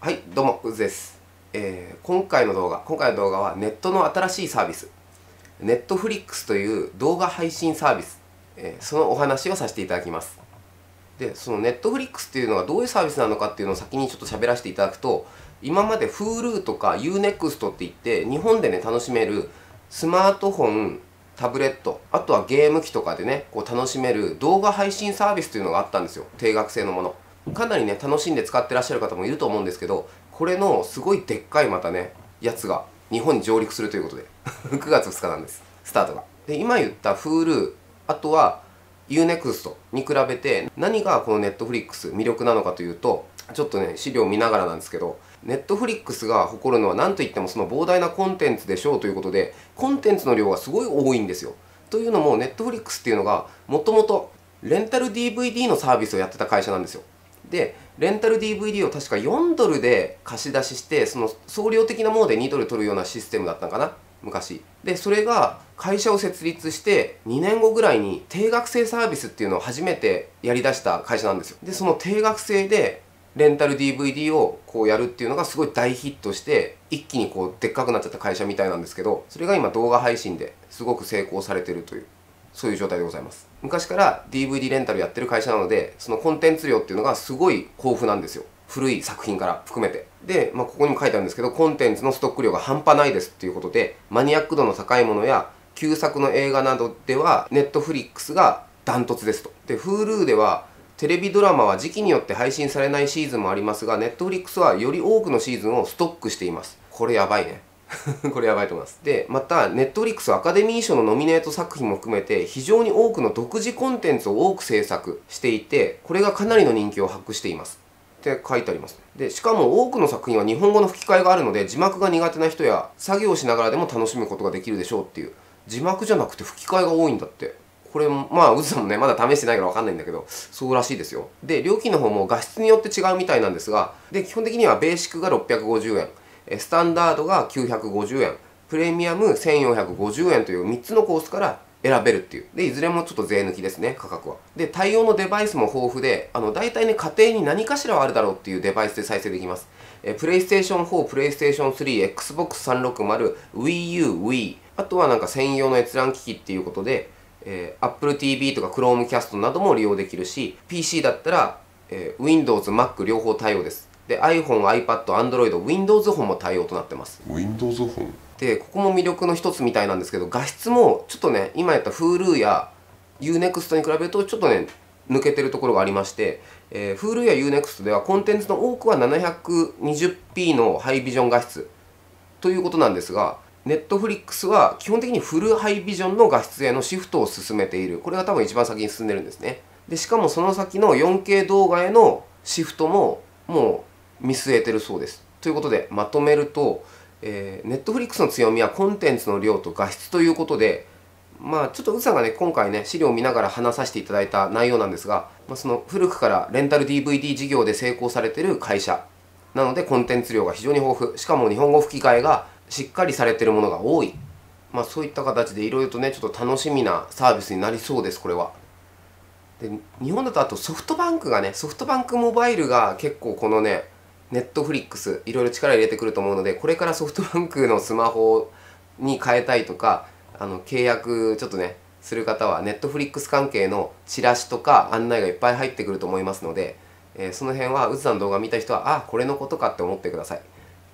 はい、どうも、うずです、今回の動画はネットの新しいサービス、ネットフリックスという動画配信サービス、そのお話をさせていただきます。で、そのネットフリックスというのがどういうサービスなのかっていうのを先にちょっと喋らせていただくと、今まで Hulu とか U-NEXT っていって、日本でね、楽しめるスマートフォン、タブレット、あとはゲーム機とかでね、こう楽しめる動画配信サービスというのがあったんですよ。定額制のもの。かなりね、楽しんで使ってらっしゃる方もいると思うんですけど、これのすごいでっかいまたね、やつが日本に上陸するということで、9月2日なんです、スタートが。で、今言った Hulu、あとは U-NEXT に比べて、何がこの Netflix 魅力なのかというと、ちょっとね、資料を見ながらなんですけど、Netflix が誇るのは何といってもその膨大なコンテンツでしょうということで、コンテンツの量がすごい多いんですよ。というのも、Netflix っていうのが、もともとレンタル DVD のサービスをやってた会社なんですよ。で、レンタル DVD を確か$4で貸し出しして、その総量的なもので$2取るようなシステムだったのかな、昔。で、それが会社を設立して2年後ぐらいに定額制サービスっていうのを初めてやり出した会社なんですよ。で、その定額制でレンタル DVD をこうやるっていうのがすごい大ヒットして、一気にこうでっかくなっちゃった会社みたいなんですけど、それが今動画配信ですごく成功されてるという。そういう状態でございます。昔から DVD レンタルやってる会社なので、そのコンテンツ量っていうのがすごい豊富なんですよ。古い作品から含めて。で、ここにも書いてあるんですけど、コンテンツのストック量が半端ないですっていうことで、マニアック度の高いものや旧作の映画などではNetflixがダントツですと。で、Hulu ではテレビドラマは時期によって配信されないシーズンもありますが、Netflixはより多くのシーズンをストックしています。これやばいね。これやばいと思います。で、また、Netflix はアカデミー賞のノミネート作品も含めて、非常に多くの独自コンテンツを多く制作していて、これがかなりの人気を博しています。って書いてあります。で、しかも多くの作品は日本語の吹き替えがあるので、字幕が苦手な人や、作業しながらでも楽しむことができるでしょうっていう。字幕じゃなくて吹き替えが多いんだって。これ、うずさんもね、まだ試してないからわかんないんだけど、そうらしいですよ。で、料金の方も画質によって違うみたいなんですが、で、基本的にはベーシックが650円。スタンダードが950円、プレミアム1450円という3つのコースから選べるっていう。で、いずれもちょっと税抜きですね、価格は。で、対応のデバイスも豊富で、大体ね、家庭に何かしらはあるだろうっていうデバイスで再生できます。PlayStation 4、PlayStation 3、Xbox 360、Wii U、Wii、あとはなんか専用の閲覧機器っていうことで、Apple TV とか Chromecast なども利用できるし、PC だったら、Windows、Mac 両方対応です。で、iPhone、iPad、Android、Windows Phone も対応となってます。Windows Phone？ で、ここも魅力の一つみたいなんですけど、画質もちょっとね、今やった Hulu や U-NEXT に比べるとちょっとね、抜けてるところがありまして、Hulu や U-NEXT ではコンテンツの多くは 720p のハイビジョン画質ということなんですが、Netflix は基本的にフルハイビジョンの画質へのシフトを進めている。これが多分一番先に進んでるんですね。で、しかもその先の 4K 動画へのシフトも、もう、見据えてるそうです。ということで、まとめると、Netflix の強みはコンテンツの量と画質ということで、ちょっとうずさんがね、今回ね、資料を見ながら話させていただいた内容なんですが、その古くからレンタル DVD 事業で成功されてる会社なので、コンテンツ量が非常に豊富。しかも日本語吹き替えがしっかりされてるものが多い。そういった形でいろいろとね、ちょっと楽しみなサービスになりそうです、これは。で、日本だとあとソフトバンクモバイルが結構このね、Netflix いろいろ力入れてくると思うので、これからソフトバンクのスマホに変えたいとか、契約ちょっとねする方は Netflix 関係のチラシとか案内がいっぱい入ってくると思いますので、その辺はうずさんの動画見た人は、あ、これのことかって思ってください。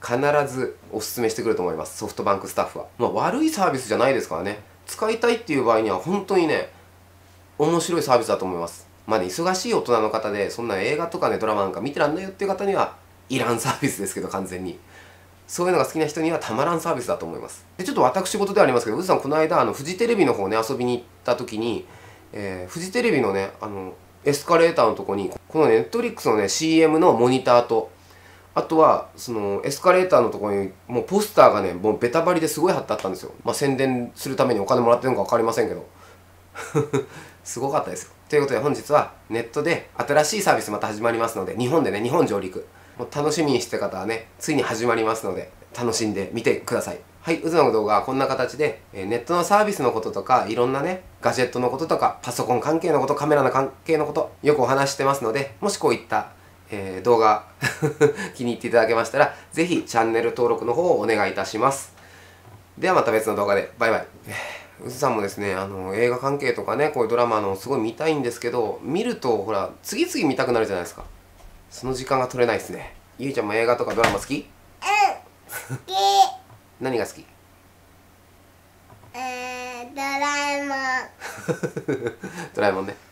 必ずおすすめしてくると思います、ソフトバンクスタッフは。悪いサービスじゃないですからね。使いたいっていう場合には本当にね、面白いサービスだと思います。忙しい大人の方でそんな映画とかね、ドラマなんか見てらんないよっていう方にはいらんサービスですけど、完全にそういうのが好きな人にはたまらんサービスだと思います。で、ちょっと私事ではありますけど、うずさんこの間フジテレビの方ね遊びに行った時に、フジテレビのねエスカレーターのとこにこのNetflixのね CM のモニターと、あとはそのエスカレーターのとこにもうポスターがね、もうベタバリですごい貼ってあったんですよ。宣伝するためにお金もらってるのか分かりませんけどすごかったですよ。ということで、本日はネットで新しいサービスまた始まりますので、日本でね、日本上陸楽しみにしてた方はね、ついに始まりますので、楽しんでみてください。はい、うずの動画はこんな形で、ネットのサービスのこととか、いろんなね、ガジェットのこととか、パソコン関係のこと、カメラの関係のこと、よくお話してますので、もしこういった、動画気に入っていただけましたら、ぜひチャンネル登録の方をお願いいたします。ではまた別の動画で。バイバイ。うずさんもですね、映画関係とかね、こういうドラマすごい見たいんですけど、見るとほら、次々見たくなるじゃないですか。その時間が取れないですね。ゆいちゃんも映画とかドラマ好き？うん。好き。何が好き？ドラえもん。ドラえもんね。